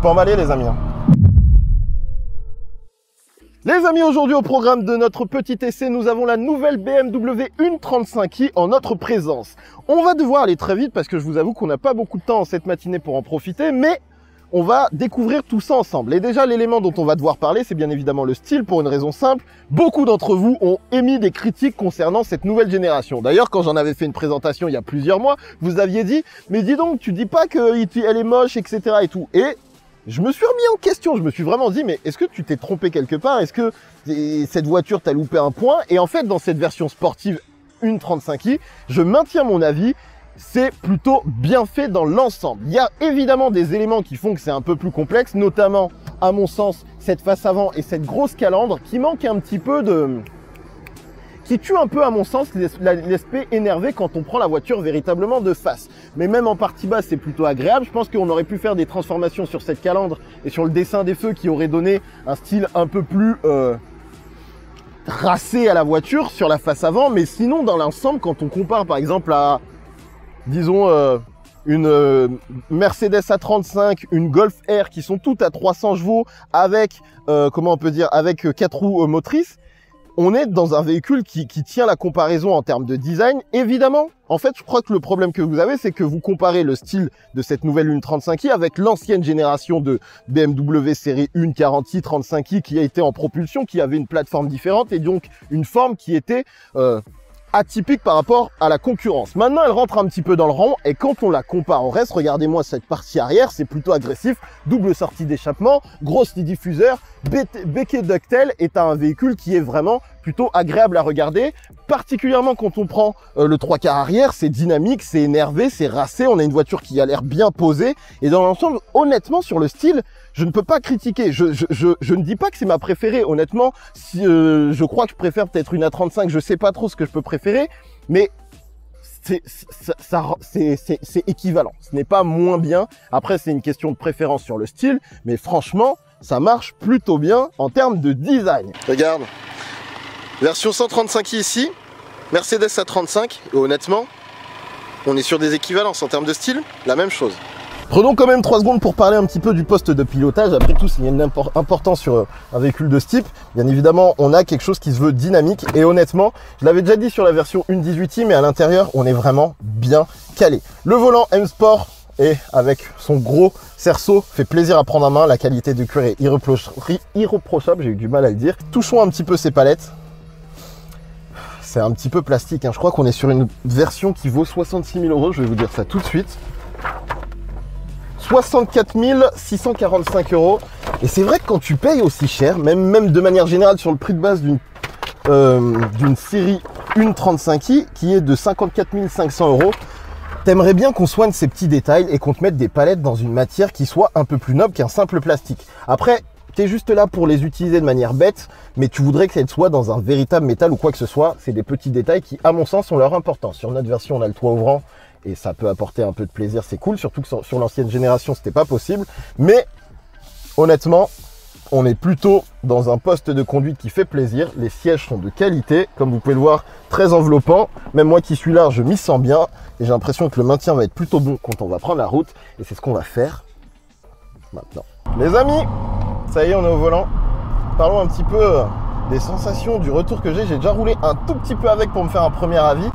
suis pas emballé les amis. Les amis, aujourd'hui au programme de notre petit essai, nous avons la nouvelle BMW 135i en notre présence. On va devoir aller très vite parce que je vous avoue qu'on n'a pas beaucoup de temps en cette matinée pour en profiter, mais on va découvrir tout ça ensemble. Et déjà, l'élément dont on va devoir parler, c'est bien évidemment le style, pour une raison simple. Beaucoup d'entre vous ont émis des critiques concernant cette nouvelle génération. D'ailleurs, quand j'en avais fait une présentation il y a plusieurs mois, vous aviez dit « Mais dis donc, tu dis pas qu'elle est moche, etc. » et tout. Et je me suis remis en question, je me suis vraiment dit, mais est-ce que tu t'es trompé quelque part? Est-ce que cette voiture t'a loupé un point? Et en fait, dans cette version sportive 135i, je maintiens mon avis, c'est plutôt bien fait dans l'ensemble. Il y a évidemment des éléments qui font que c'est un peu plus complexe, notamment, à mon sens, cette face avant et cette grosse calandre qui manque un petit peu de... qui tue un peu, à mon sens, l'aspect énervé quand on prend la voiture véritablement de face. Mais même en partie basse, c'est plutôt agréable. Je pense qu'on aurait pu faire des transformations sur cette calandre et sur le dessin des feux qui aurait donné un style un peu plus tracé à la voiture sur la face avant. Mais sinon, dans l'ensemble, quand on compare par exemple à, disons, une Mercedes A35, une Golf R qui sont toutes à 300 chevaux avec, comment on peut dire, avec 4 roues motrices, on est dans un véhicule qui tient la comparaison en termes de design, évidemment. En fait, je crois que le problème que vous avez, c'est que vous comparez le style de cette nouvelle 135i avec l'ancienne génération de BMW série 140i, 35i qui a été en propulsion, qui avait une plateforme différente et donc une forme qui était atypique par rapport à la concurrence. Maintenant, elle rentre un petit peu dans le rang et quand on la compare au reste, regardez-moi cette partie arrière, c'est plutôt agressif. Double sortie d'échappement, gros diffuseur, becquet ductel, et t'as un véhicule qui est vraiment plutôt agréable à regarder, particulièrement quand on prend le 3/4 arrière, c'est dynamique, c'est énervé, c'est racé, on a une voiture qui a l'air bien posée, et dans l'ensemble, honnêtement, sur le style, je ne peux pas critiquer, je ne dis pas que c'est ma préférée, honnêtement, si, je crois que je préfère peut-être une A35, je sais pas trop ce que je peux préférer, mais c'est équivalent, ce n'est pas moins bien, après c'est une question de préférence sur le style, mais franchement, ça marche plutôt bien en termes de design. Regarde, version 135i ici, Mercedes A35, et honnêtement, on est sur des équivalences en termes de style, la même chose. Prenons quand même 3 secondes pour parler un petit peu du poste de pilotage. Après tout, s'il y a une importance sur un véhicule de ce type, bien évidemment, on a quelque chose qui se veut dynamique. Et honnêtement, je l'avais déjà dit sur la version 1.18i, mais à l'intérieur, on est vraiment bien calé. Le volant M-Sport, et avec son gros cerceau, fait plaisir à prendre en main. La qualité de cuir est irréprochable, j'ai eu du mal à le dire. Touchons un petit peu ces palettes. C'est un petit peu plastique, hein. Je crois qu'on est sur une version qui vaut 66 000 €, je vais vous dire ça tout de suite. 64 645 €. Et c'est vrai que quand tu payes aussi cher, même de manière générale sur le prix de base d'une série 135i qui est de 54 500 €, t'aimerais bien qu'on soigne ces petits détails et qu'on te mette des palettes dans une matière qui soit un peu plus noble qu'un simple plastique. Après, t'es juste là pour les utiliser de manière bête, mais tu voudrais qu'elles soient dans un véritable métal ou quoi que ce soit. C'est des petits détails qui, à mon sens, ont leur importance. Sur notre version, on a le toit ouvrant et ça peut apporter un peu de plaisir, c'est cool. Surtout que sur l'ancienne génération, c'était pas possible. Mais honnêtement, on est plutôt dans un poste de conduite qui fait plaisir. Les sièges sont de qualité, comme vous pouvez le voir, très enveloppant. Même moi qui suis large, je m'y sens bien et j'ai l'impression que le maintien va être plutôt bon quand on va prendre la route. Et c'est ce qu'on va faire maintenant. Les amis, ça y est, on est au volant. Parlons un petit peu des sensations, du retour que j'ai. J'ai déjà roulé un tout petit peu avec pour me faire un premier avis.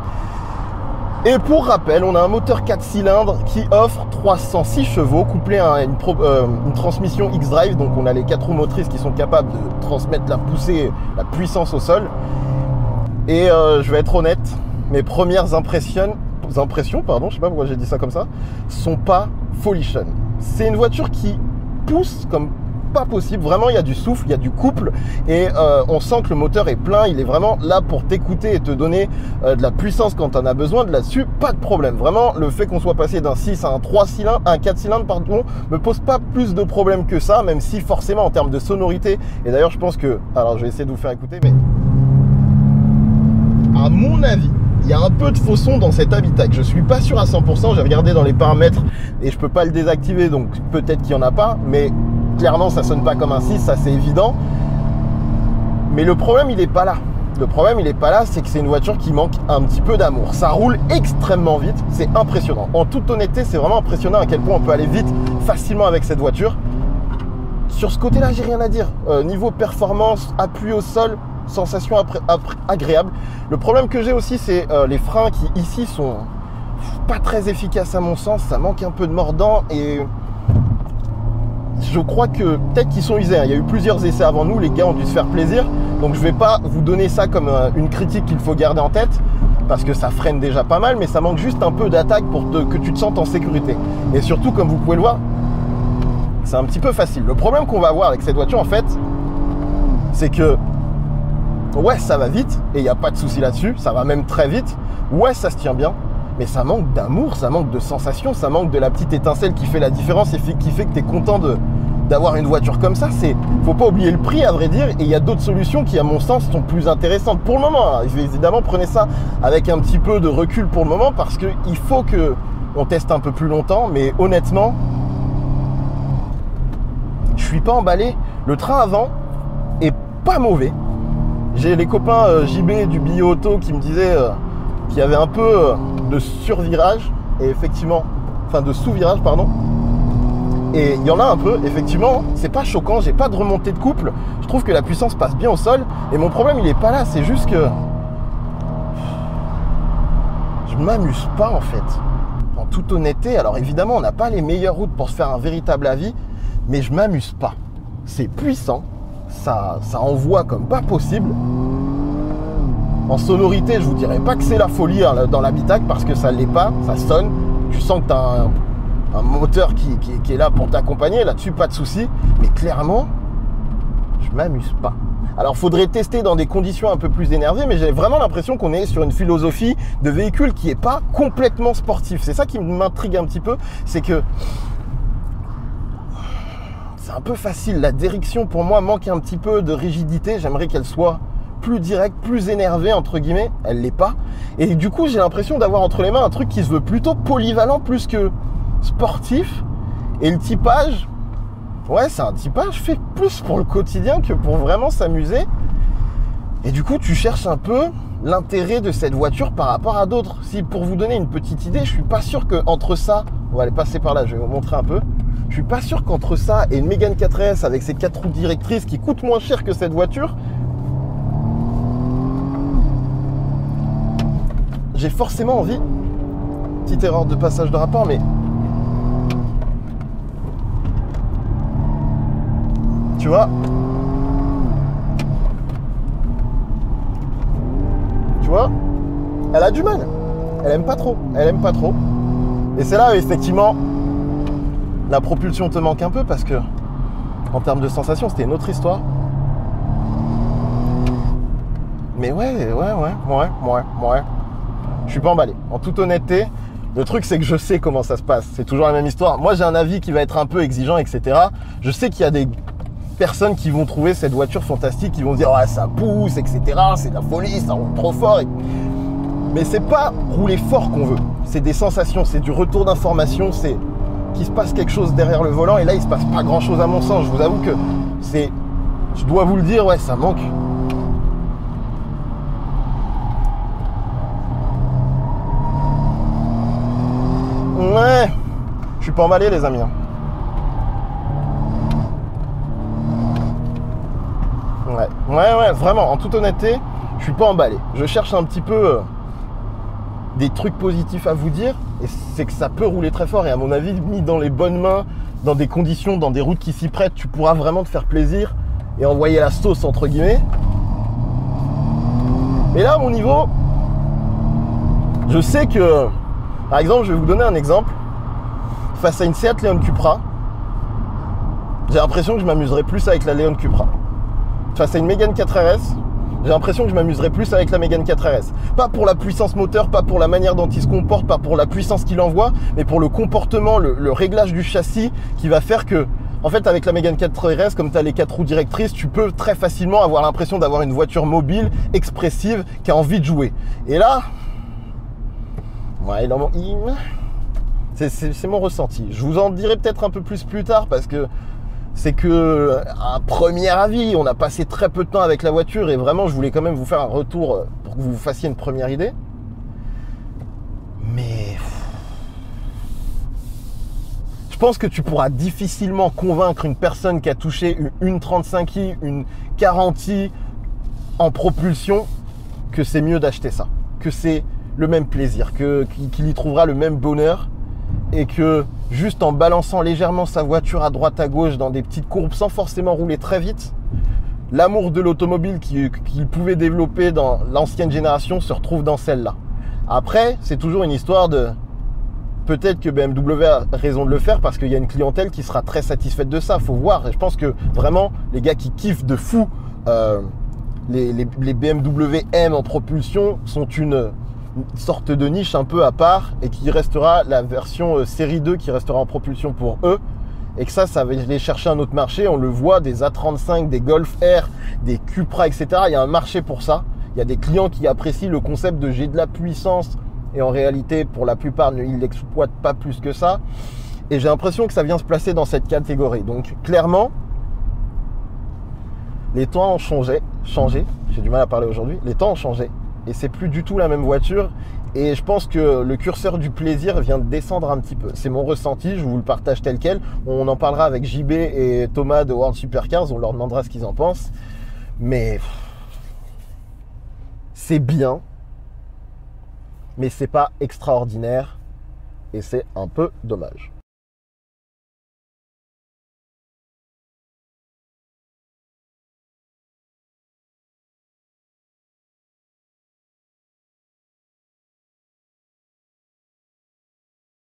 Et pour rappel, on a un moteur 4 cylindres qui offre 306 chevaux, couplé à une transmission X-Drive. Donc on a les 4 roues motrices qui sont capables de transmettre la poussée, la puissance au sol. Et je vais être honnête, mes premières impressions, je sais pas pourquoi j'ai dit ça comme ça, sont pas folichonnes. C'est une voiture qui pousse comme pas possible, vraiment il y a du souffle, il y a du couple et on sent que le moteur est plein, il est vraiment là pour t'écouter et te donner de la puissance quand tu en as besoin. De là-dessus, pas de problème, vraiment le fait qu'on soit passé d'un 6 à un 3 cylindres, un 4 cylindres pardon, me pose pas plus de problèmes que ça, même si forcément en termes de sonorité, et d'ailleurs je pense que, alors je vais essayer de vous faire écouter, mais à mon avis il y a un peu de faux son dans cet habitacle. Je suis pas sûr à 100%, j'ai regardé dans les paramètres et je peux pas le désactiver, donc peut-être qu'il y en a pas, mais clairement, ça sonne pas comme un 6, ça c'est évident. Mais le problème, il n'est pas là. Le problème, il n'est pas là, c'est que c'est une voiture qui manque un petit peu d'amour. Ça roule extrêmement vite, c'est impressionnant. En toute honnêteté, c'est vraiment impressionnant à quel point on peut aller vite facilement avec cette voiture. Sur ce côté-là, j'ai rien à dire. Niveau performance, appui au sol, sensation agréable. Le problème que j'ai aussi, c'est les freins qui, ici, sont pas très efficaces à mon sens. Ça manque un peu de mordant et je crois que peut-être qu'ils sont usés. Il y a eu plusieurs essais avant nous. Les gars ont dû se faire plaisir. Donc, je vais pas vous donner ça comme une critique qu'il faut garder en tête, parce que ça freine déjà pas mal, mais ça manque juste un peu d'attaque pour que tu te sentes en sécurité. Et surtout, comme vous pouvez le voir, c'est un petit peu facile. Le problème qu'on va avoir avec cette voiture, en fait, c'est que, ouais, ça va vite, et il n'y a pas de souci là-dessus, ça va même très vite, ouais, ça se tient bien, mais ça manque d'amour, ça manque de sensation, ça manque de la petite étincelle qui fait la différence et qui fait que tu es content d'avoir une voiture comme ça. Il ne faut pas oublier le prix, à vrai dire, et il y a d'autres solutions qui, à mon sens, sont plus intéressantes pour le moment. Évidemment, prenez ça avec un petit peu de recul pour le moment, parce qu'il faut qu'on teste un peu plus longtemps, mais honnêtement, je suis pas emballé. Le train avant est pas mauvais. J'ai les copains JB du Bio Auto qui me disaient qu'il y avait un peu de survirage, et effectivement, enfin de sous-virage, pardon. Et il y en a un peu, effectivement, c'est pas choquant, j'ai pas de remontée de couple. Je trouve que la puissance passe bien au sol, et mon problème il est pas là, c'est juste que je m'amuse pas en fait. En toute honnêteté, alors évidemment, on n'a pas les meilleures routes pour se faire un véritable avis, mais je m'amuse pas. C'est puissant, ça envoie comme pas possible. En sonorité, je vous dirais pas que c'est la folie dans l'habitacle, parce que ça l'est pas, ça sonne. Tu sens que tu as un moteur qui est là pour t'accompagner, là-dessus pas de souci, mais clairement, je m'amuse pas. Alors faudrait tester dans des conditions un peu plus énervées, mais j'ai vraiment l'impression qu'on est sur une philosophie de véhicule qui n'est pas complètement sportif. C'est ça qui m'intrigue un petit peu, c'est que c'est un peu facile, la direction pour moi manque un petit peu de rigidité, j'aimerais qu'elle soit plus directe, plus énervée entre guillemets, elle l'est pas. Et du coup j'ai l'impression d'avoir entre les mains un truc qui se veut plutôt polyvalent plus que sportif, et le typage, ouais c'est un typage fait plus pour le quotidien que pour vraiment s'amuser. Et du coup tu cherches un peu l'intérêt de cette voiture par rapport à d'autres. Si pour vous donner une petite idée, je suis pas sûr que entre ça, on va aller passer par là, je vais vous montrer un peu. Je suis pas sûr qu'entre ça et une Mégane 4S avec ses 4 roues directrices qui coûtent moins cher que cette voiture, j'ai forcément envie, petite erreur de passage de rapport, mais tu vois, elle a du mal, elle aime pas trop, et c'est là où effectivement la propulsion te manque un peu, parce que en termes de sensation c'était une autre histoire. Mais ouais, je suis pas emballé. En toute honnêteté, le truc c'est que je sais comment ça se passe, c'est toujours la même histoire. Moi j'ai un avis qui va être un peu exigeant, etc. Je sais qu'il y a des personnes qui vont trouver cette voiture fantastique, qui vont dire ouais, ça pousse, etc., c'est de la folie, ça roule trop fort. Mais c'est pas rouler fort qu'on veut, c'est des sensations, c'est du retour d'information, c'est qu'il se passe quelque chose derrière le volant, et là il se passe pas grand chose à mon sens. Je vous avoue que c'est, je dois vous le dire, ouais ça manque. Ouais, je suis pas emballé les amis. Ouais, vraiment, en toute honnêteté, je suis pas emballé. Je cherche un petit peu des trucs positifs à vous dire, et c'est que ça peut rouler très fort, et à mon avis mis dans les bonnes mains, dans des conditions, dans des routes qui s'y prêtent, tu pourras vraiment te faire plaisir et envoyer la sauce entre guillemets. Et là à mon niveau, je sais que, par exemple, je vais vous donner un exemple, face à une Seat Leon Cupra, j'ai l'impression que je m'amuserais plus avec la Leon Cupra. Face à une Mégane 4 RS, j'ai l'impression que je m'amuserais plus avec la Mégane 4 RS. Pas pour la puissance moteur, pas pour la manière dont il se comporte, pas pour la puissance qu'il envoie, mais pour le comportement, le réglage du châssis qui va faire que, en fait, avec la Mégane 4 RS, comme tu as les 4 roues directrices, tu peux très facilement avoir l'impression d'avoir une voiture mobile, expressive, qui a envie de jouer. Et là, ouais, c'est mon ressenti. Je vous en dirai peut-être un peu plus tard, parce que c'est que un premier avis, on a passé très peu de temps avec la voiture, et vraiment je voulais quand même vous faire un retour pour que vous fassiez une première idée. Mais Je pense que tu pourras difficilement convaincre une personne qui a touché une 35i, une 40i en propulsion que c'est mieux d'acheter ça, que c'est le même plaisir, qu'il y trouvera le même bonheur et que juste en balançant légèrement sa voiture à droite à gauche dans des petites courbes sans forcément rouler très vite, l'amour de l'automobile qu'il pouvait développer dans l'ancienne génération se retrouve dans celle-là. Après, c'est toujours une histoire de... Peut-être que BMW a raison de le faire parce qu'il y a une clientèle qui sera très satisfaite de ça. Faut voir. Et je pense que vraiment, les gars qui kiffent de fou les BMW M en propulsion sont une sorte de niche un peu à part et qui restera la version série 2 qui restera en propulsion pour eux. Et que ça va aller chercher un autre marché. On le voit, des A35, des Golf R, des Cupra, etc. Il y a un marché pour ça. Il y a des clients qui apprécient le concept de j'ai de la puissance. Et en réalité, pour la plupart, ils n'exploitent pas plus que ça. Et j'ai l'impression que ça vient se placer dans cette catégorie. Donc, clairement, les temps ont changé. J'ai du mal à parler aujourd'hui. Les temps ont changé. Et c'est plus du tout la même voiture. Et je pense que le curseur du plaisir vient de descendre un petit peu. C'est mon ressenti. Je vous le partage tel quel. On en parlera avec JB et Thomas de World Supercars. On leur demandera ce qu'ils en pensent. Mais c'est bien. Mais c'est pas extraordinaire et c'est un peu dommage.